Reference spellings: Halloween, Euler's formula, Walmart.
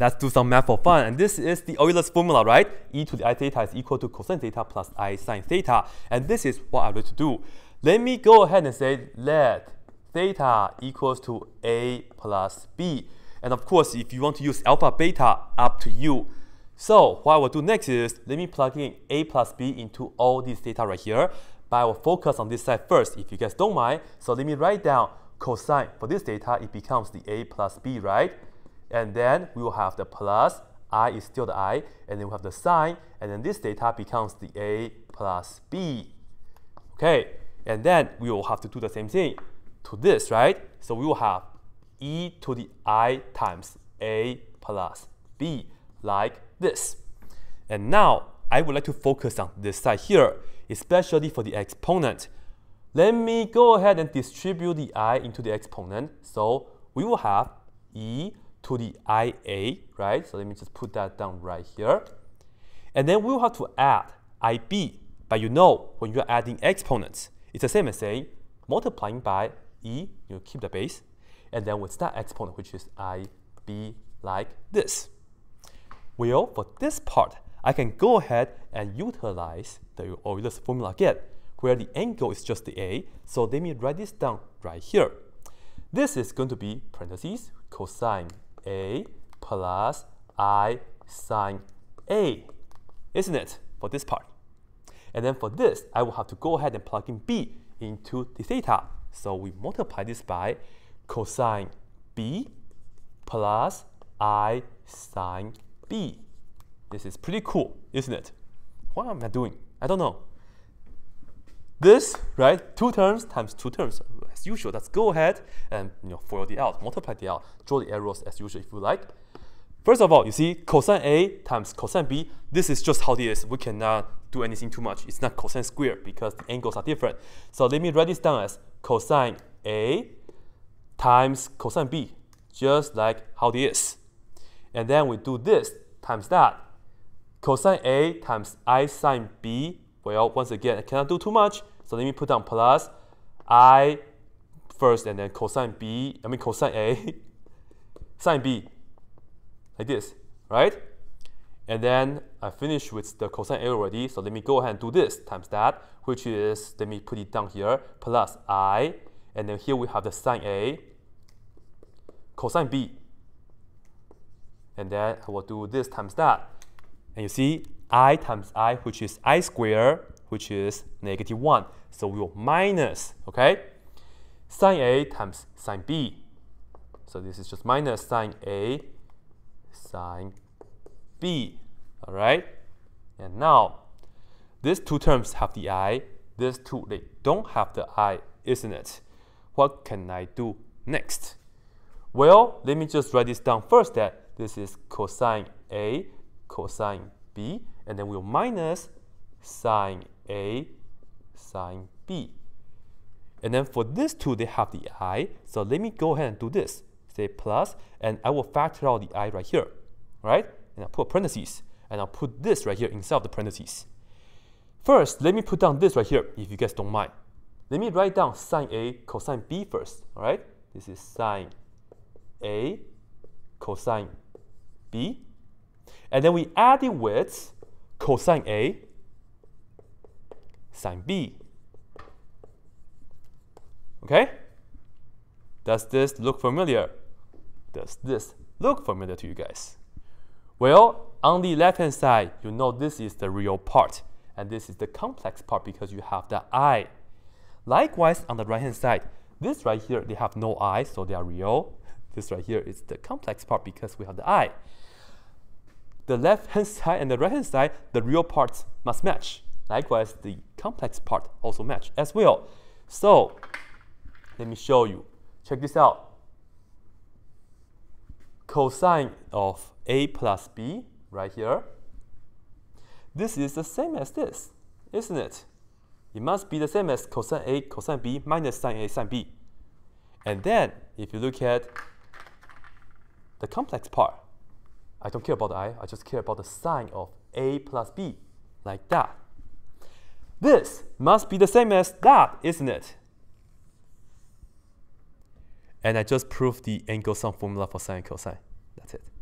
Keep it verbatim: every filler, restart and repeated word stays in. Let's do some math for fun. And this is the Euler's formula, right? E to the I theta is equal to cosine theta plus I sine theta. And this is what I need to do. Let me go ahead and say let theta equals to A plus B. And of course, if you want to use alpha, beta, up to you. So what I will do next is, let me plug in A plus B into all these theta right here. But I will focus on this side first, if you guys don't mind. So let me write down cosine. For this theta, it becomes the A plus B, right? And then we will have the plus, I is still the I, and then we have the sine, and then this theta becomes the A plus B. Okay, and then we will have to do the same thing to this, right? So we will have E to the I times A plus B, like this. And now, I would like to focus on this side here, especially for the exponent. Let me go ahead and distribute the I into the exponent. So we will have E to the I A, right? So let me just put that down right here. And then we will have to add I B. But you know, when you're adding exponents, it's the same as saying multiplying by E, you keep the base, and then with that exponent, which is I B, like this. Well, for this part, I can go ahead and utilize the Euler's formula again, where the angle is just the A. So let me write this down right here. This is going to be parentheses cosine A plus I sine A, isn't it, for this part? And then for this, I will have to go ahead and plug in B into the theta. So we multiply this by cosine B plus I sine B. This is pretty cool, isn't it? What am I doing? I don't know. This, right, two terms times two terms, as usual. Let's go ahead and, you know, FOIL it out, multiply it out, draw the arrows as usual if you like. First of all, you see, cosine A times cosine B, this is just how it is. We cannot do anything too much. It's not cosine squared because the angles are different. So let me write this down as cosine A times cosine B, just like how it is. And then we do this times that. Cosine A times I sine B, well, once again, I cannot do too much, so let me put down plus I first and then cosine B, I mean cosine A, sine B, like this, right? And then I finish with the cosine A already, so let me go ahead and do this times that, which is, let me put it down here, plus I, and then here we have the sine A, cosine B. And then I will do this times that. And you see, I times I, which is I squared, which is negative one. So we will minus, okay? Sine A times sine B. So this is just minus sine A, sine B, all right? And now, these two terms have the I. These two, they don't have the I, isn't it? What can I do next? Well, let me just write this down first that this is cosine A, cosine B, and then we'll minus sine A, sine B. And then for these two, they have the I, so let me go ahead and do this. Say plus, and I will factor out the I right here, right? And I'll put parentheses, and I'll put this right here inside the parentheses. First, let me put down this right here, if you guys don't mind. Let me write down sine A, cosine B first, all right? This is sine A, cosine B. And then we add it with cosine A, sine B. Okay? Does this look familiar? Does this look familiar to you guys? Well, on the left-hand side, you know this is the real part, and this is the complex part because you have the I. Likewise, on the right-hand side, this right here, they have no I, so they are real. This right here is the complex part because we have the I. The left-hand side and the right-hand side, the real parts must match. Likewise, the complex part also match as well. So, let me show you. Check this out. Cosine of A plus B, right here. This is the same as this, isn't it? It must be the same as cosine A, cosine B, minus sine A, sine B. And then, if you look at the complex part, I don't care about the I, I just care about the sine of A plus B, like that. This must be the same as that, isn't it? And I just proved the angle sum formula for sine and cosine. That's it.